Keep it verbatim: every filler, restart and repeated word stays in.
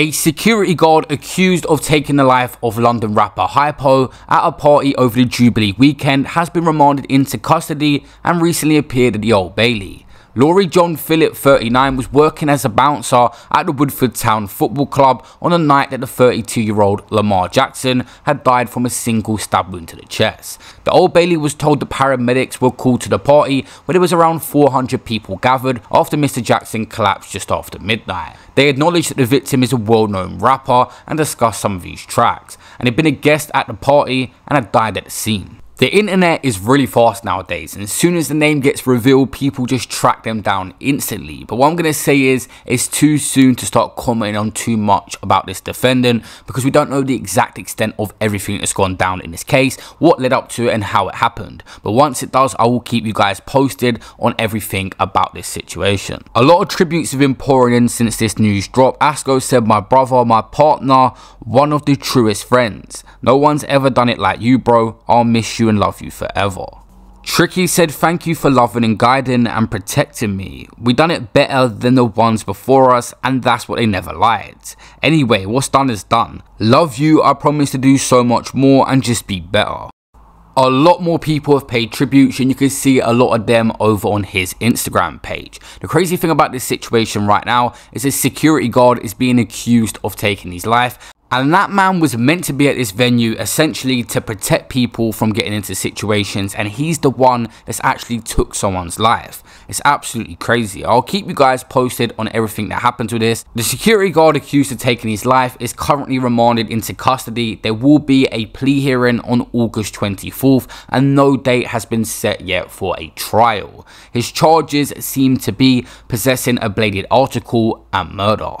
A security guard accused of taking the life of London rapper Hypo at a party over the Jubilee weekend has been remanded into custody and recently appeared at the Old Bailey. Laurie John Phillip, thirty-nine, was working as a bouncer at the Woodford Town Football Club on the night that the thirty-two-year-old Lamar Jackson had died from a single stab wound to the chest. The Old Bailey was told the paramedics were called to the party where there was around four hundred people gathered after Mister Jackson collapsed just after midnight. They acknowledged that the victim is a well-known rapper and discussed some of his tracks, and had been a guest at the party and had died at the scene. The internet is really fast nowadays, and as soon as the name gets revealed, people just track them down instantly. But what I'm going to say is, it's too soon to start commenting on too much about this defendant, because we don't know the exact extent of everything that's gone down in this case, what led up to it and how it happened. But once it does, I will keep you guys posted on everything about this situation. A lot of tributes have been pouring in since this news dropped. Asco said, "My brother, my partner, one of the truest friends. No one's ever done it like you, bro. I'll miss you and love you forever." Tricky said, "Thank you for loving and guiding and protecting me. We done it better than the ones before us, and that's what they never liked. Anyway, what's done is done. Love you. I promise to do so much more and just be better." A lot more people have paid tribute, and you can see a lot of them over on his Instagram page. The crazy thing about this situation right now is a security guard is being accused of taking his life. And that man was meant to be at this venue essentially to protect people from getting into situations, and he's the one that's actually took someone's life. It's absolutely crazy. I'll keep you guys posted on everything that happens with this. The security guard accused of taking his life is currently remanded into custody. There will be a plea hearing on August twenty-fourth, and no date has been set yet for a trial. His charges seem to be possessing a bladed article and murder.